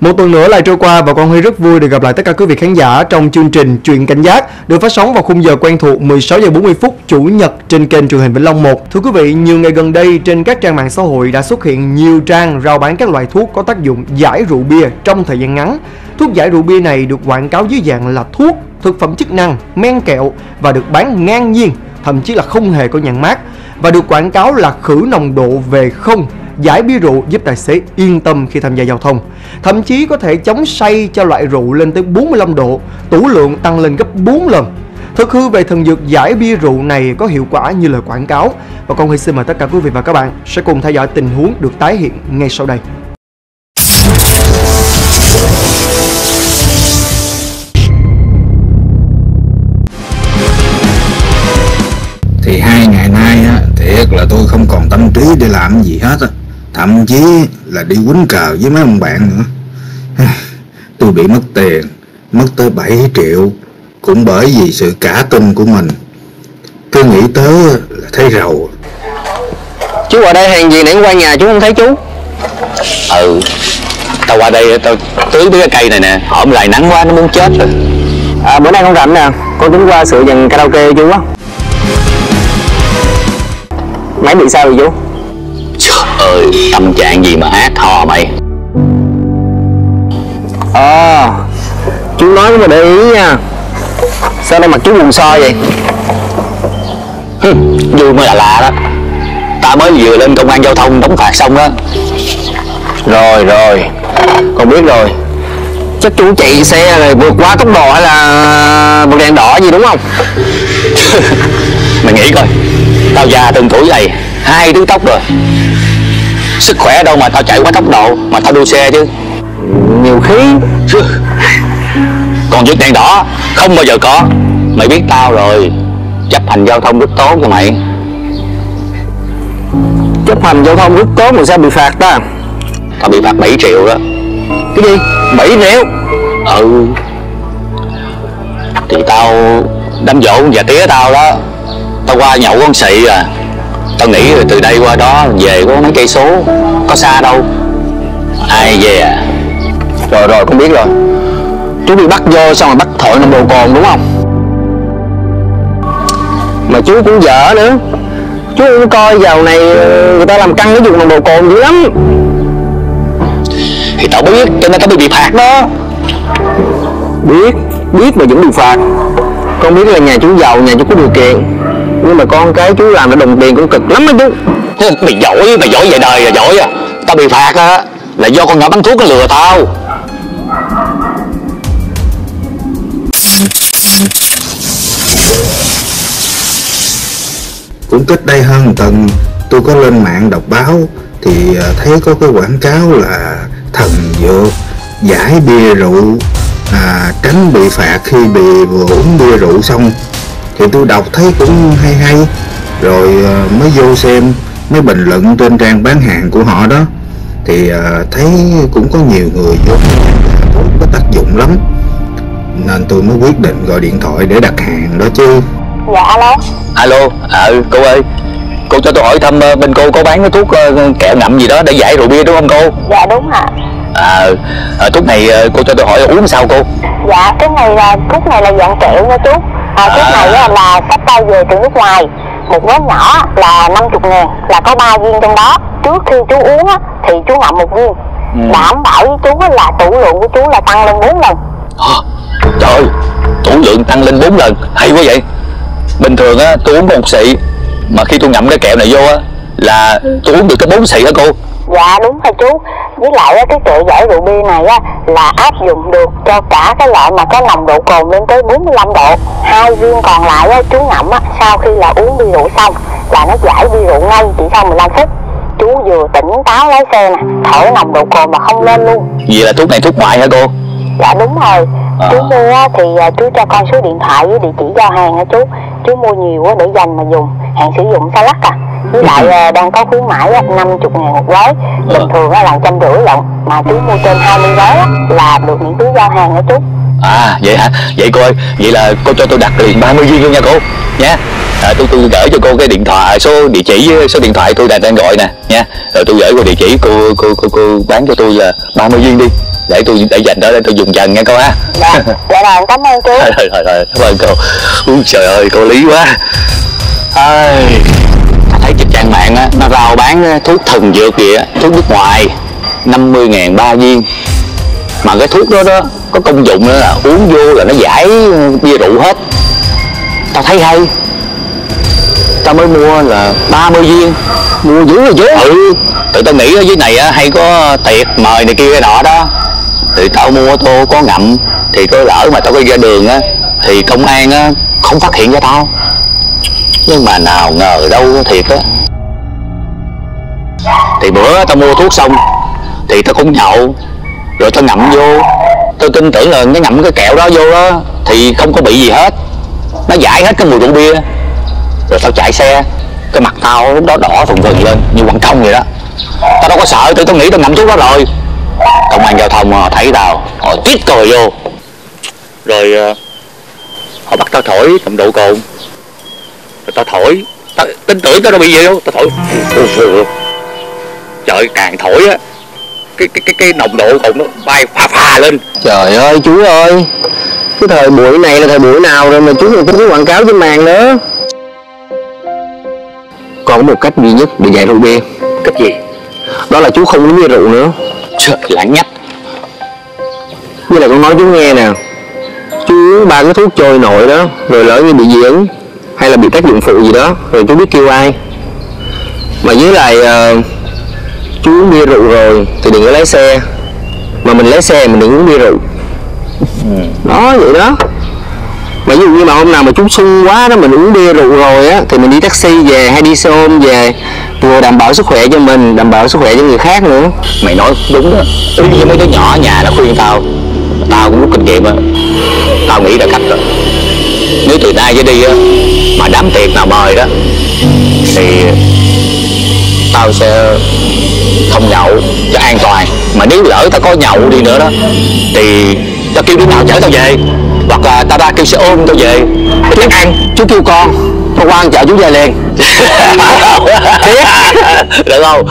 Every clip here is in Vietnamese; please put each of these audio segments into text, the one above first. Một tuần nữa lại trôi qua và Quang Huy rất vui được gặp lại tất cả quý vị khán giả trong chương trình Chuyện Cảnh Giác được phát sóng vào khung giờ quen thuộc 16h40 Chủ nhật trên kênh Truyền hình Vĩnh Long 1. Thưa quý vị, nhiều ngày gần đây trên các trang mạng xã hội đã xuất hiện nhiều trang rao bán các loại thuốc có tác dụng giải rượu bia trong thời gian ngắn. Thuốc giải rượu bia này được quảng cáo dưới dạng là thuốc, thực phẩm chức năng, men kẹo và được bán ngang nhiên, thậm chí là không hề có nhãn mác và được quảng cáo là khử nồng độ về không. Giải bia rượu giúp tài xế yên tâm khi tham gia giao thông. Thậm chí có thể chống say cho loại rượu lên tới 45 độ, tửu lượng tăng lên gấp 4 lần. Thực hư về thần dược giải bia rượu này có hiệu quả như lời quảng cáo. Và Quang Huy xin mời tất cả quý vị và các bạn sẽ cùng theo dõi tình huống được tái hiện ngay sau đây. Thì 2 ngày nay á, thiệt là tôi không còn tâm trí để làm gì hết á. Thậm chí là đi quýnh cờ với mấy ông bạn nữa. Tôi bị mất tiền, mất tới 7 triệu. Cũng bởi vì sự cả tin của mình. Cứ nghĩ tới là thấy rầu. Chú ở đây hàng gì nãy qua nhà chú không thấy chú? Ừ, tao qua đây tao tưới cái cây này nè. Hổm lại nắng quá nó muốn chết rồi. À, bữa nay không rảnh nè, con tính qua sửa dàn karaoke chú á. Mày bị sao vậy chú? Trời ơi, tâm trạng gì mà ác thò mày. Chú nói mà để ý nha. Sao đây mặt chú buồn so vậy? Vui mới là đó. Ta mới vừa lên công an giao thông đóng phạt xong đó. Rồi, con biết rồi. Chắc chú chạy xe rồi vượt quá tốc độ hay là vượt đèn đỏ gì đúng không? Mày nghĩ coi, tao già từng tuổi này, 2 đứa tóc rồi. Sức khỏe đâu mà tao chạy quá tốc độ mà tao đua xe chứ. Nhiều khí. Còn vượt đèn đỏ không bao giờ có. Mày biết tao rồi. Chấp hành giao thông rất tốt cho mày. Chấp hành giao thông rất tốt mà sao bị phạt ta? Tao bị phạt 7 triệu đó. Cái gì? 7 triệu? Ừ. Thì tao đám vỗ con già tía tao đó. Tao qua nhậu con xị à. Tao nghĩ rồi từ đây qua đó về có mấy cây số. Có xa đâu. Ai về à? Rồi con biết rồi. Chú bị bắt vô xong rồi bắt thổi nồng độ cồn đúng không? Mà chú cũng dở nữa. Chú cũng coi vào này người ta làm căng cái vụ nồng độ cồn dữ lắm. Thì tao biết cho nên tao bị phạt đó. Biết mà vẫn bị phạt. Con biết là nhà chú giàu, nhà chú có điều kiện. Nhưng mà con cái chú làm nó đồng tiền cũng cực lắm đó chú. Mày giỏi về đời rồi, giỏi à. Tao bị phạt á là do con nhỏ bán thuốc nó lừa tao. Cũng cách đây hơn tuần tôi có lên mạng đọc báo thì thấy có cái quảng cáo là thần dược giải bia rượu tránh bị phạt khi bị vừa uống bia rượu xong. Thì tôi đọc thấy cũng hay rồi mới vô xem mấy bình luận trên trang bán hàng của họ đó. Thì thấy cũng có nhiều người vô có tác dụng lắm nên tôi mới quyết định gọi điện thoại để đặt hàng đó chứ. Dạ alo, cô ơi, cô cho tôi hỏi thăm bên cô có bán cái thuốc kẹo ngậm gì đó để giải rượu bia đúng không cô? Dạ đúng ạ. Thuốc này cô cho tôi hỏi uống sao cô? Dạ cái này là thuốc này là dạng kẹo nha chú. Thuốc này là sách tay về từ nước ngoài, một gói nhỏ là 50.000 là có 3 viên trong đó. Trước khi chú uống á, thì chú ngậm 1 viên, đảm bảo với chú là tửu lượng của chú là tăng lên 4 lần. Trời, tửu lượng tăng lên 4 lần, hay quá vậy. Bình thường á, tôi uống 1 xị, mà khi tôi ngậm cái kẹo này vô á, là tôi uống được tới 4 xị hả cô? Dạ đúng rồi chú. Với lại cái kẹo giải rượu bia này á, là áp dụng được cho cả cái loại mà có nồng độ cồn lên tới 45 độ. 2 viên còn lại á, chú ngậm á, sau khi là uống bia rượu xong là nó giải bia rượu ngay chỉ sau 15 phút. Chú vừa tỉnh táo lái xe nè, thổi nồng độ cồn mà không lên luôn. Vì là thuốc này thuốc ngoại hả cô? Dạ đúng rồi. Chú mua thì chú cho con số điện thoại với địa chỉ giao hàng hả chú. Chú mua nhiều để dành mà dùng, hạn sử dụng xa lắc à. Với lại đang có khuyến mãi 50.000 một gói. Bình thường là 150 lận. Mà chú mua trên 20 gói là được miễn phí giao hàng hả chú? À vậy hả? Vậy cô ơi, vậy là cô cho tôi đặt liền 30 viên luôn nha cô nha. Tôi gửi cho cô cái điện thoại, số địa chỉ với số điện thoại tôi đang gọi nè nha. Rồi tôi gửi qua địa chỉ cô bán cho tôi là 30 viên đi. để tôi dành đó để tôi dùng dần nha cô ha. Dạ, dạ rồi, cảm ơn chú. Rồi, cảm ơn cô. Úi trời ơi, cô lý quá. Ơi, thấy trên trang mạng á, nó rao bán thuốc thần dược kìa, thuốc nước ngoài 50.000 ba viên. Mà cái thuốc đó đó có công dụng nữa là uống vô là nó giải bia rượu hết. Tao thấy hay, tao mới mua là 30 viên. Mua dữ rồi chứ. Ừ, tụi tao nghĩ ở dưới này á, hay có tiệc mời này kia cái nọ đó. Tụi tao mua tô có ngậm, thì có lỡ mà tao có ra đường á thì công an á không phát hiện ra tao. Nhưng mà nào ngờ đâu thiệt á. Thì bữa tao mua thuốc xong thì tao cũng nhậu, rồi tao ngậm vô. Tôi tin tưởng là cái ngậm cái kẹo đó vô đó thì không có bị gì hết, nó giải hết cái mùi rượu bia. Rồi tao chạy xe, cái mặt tao lúc đó đỏ phừng phừng lên như quảng công vậy đó. Tao đâu có sợ, tao nghĩ tao ngậm thuốc đó rồi. Công an giao thông họ thấy tao, họ chít tôi vô, rồi họ bắt tao thổi nồng độ cồn. Rồi tao thổi, tao tin tưởng tao đâu bị gì đâu, tao thổi. Trời, càng thổi á cái nồng độ cồn nó bay pha pha lên. Trời ơi chú ơi, cái thời buổi này là thời buổi nào rồi mà chú còn tính quảng cáo trên màn nữa. Còn một cách duy nhất để giải rượu bia. Cách gì? Đó là chú không uống bia rượu nữa. Trời, lãng nhách. Như là con nói chú nghe nè, chú uống ba cái thuốc trôi nổi đó, rồi lỡ như bị dị ứng hay là bị tác dụng phụ gì đó, rồi chú biết kêu ai. Mà với lại chú uống bia rượu rồi thì đừng có lái xe, mà mình lái xe mình đừng uống bia rượu. Đó, vậy đó. Mà ví dụ như mà hôm nào mà chú sung quá đó, mình uống bia rượu rồi á, thì mình đi taxi về hay đi xe ôm về, vừa đảm bảo sức khỏe cho mình, đảm bảo sức khỏe cho người khác nữa. Mày nói đúng đó. Ý như mấy đứa nhỏ ở nhà nó khuyên tao, tao cũng rút kinh nghiệm á. Tao nghĩ là cách rồi, nếu từ nay trở đi á mà đám tiệc nào mời đó thì tao sẽ không nhậu cho an toàn. Mà nếu lỡ tao có nhậu đi nữa đó thì tao kêu đứa nào chở tao về, hoặc là tao ra kêu xe ôm tao về. Chú ăn, chú kêu con tao qua chợ chú về liền. Được không?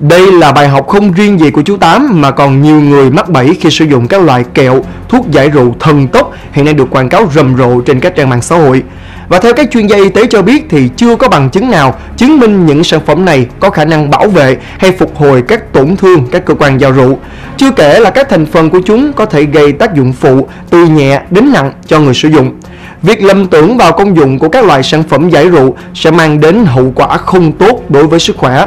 Đây là bài học không riêng gì của chú Tám, mà còn nhiều người mắc bẫy khi sử dụng các loại kẹo, thuốc giải rượu thần tốc hiện nay được quảng cáo rầm rộ trên các trang mạng xã hội. Và theo các chuyên gia y tế cho biết thì chưa có bằng chứng nào chứng minh những sản phẩm này có khả năng bảo vệ hay phục hồi các tổn thương các cơ quan do rượu. Chưa kể là các thành phần của chúng có thể gây tác dụng phụ từ nhẹ đến nặng cho người sử dụng. Việc lầm tưởng vào công dụng của các loại sản phẩm giải rượu sẽ mang đến hậu quả không tốt đối với sức khỏe.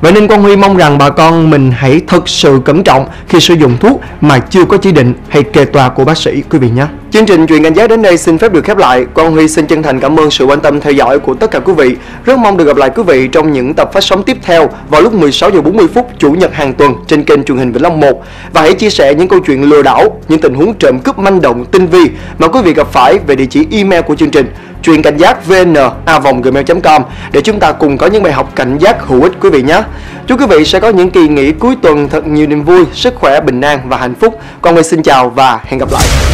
Vậy nên Quang Huy mong rằng bà con mình hãy thật sự cẩn trọng khi sử dụng thuốc mà chưa có chỉ định hay kê toa của bác sĩ quý vị nhé. Chương trình Chuyện Cảnh Giác đến đây xin phép được khép lại. Quang Huy xin chân thành cảm ơn sự quan tâm theo dõi của tất cả quý vị. Rất mong được gặp lại quý vị trong những tập phát sóng tiếp theo vào lúc 16h40 chủ nhật hàng tuần trên kênh Truyền hình Vĩnh Long 1. Và hãy chia sẻ những câu chuyện lừa đảo, những tình huống trộm cướp manh động tinh vi mà quý vị gặp phải về địa chỉ email của chương trình Chuyện Cảnh Giác vna vòng gmail.com để chúng ta cùng có những bài học cảnh giác hữu ích quý vị nhé. Chúc quý vị sẽ có những kỳ nghỉ cuối tuần thật nhiều niềm vui, sức khỏe, bình an và hạnh phúc. Quang Huy xin chào và hẹn gặp lại.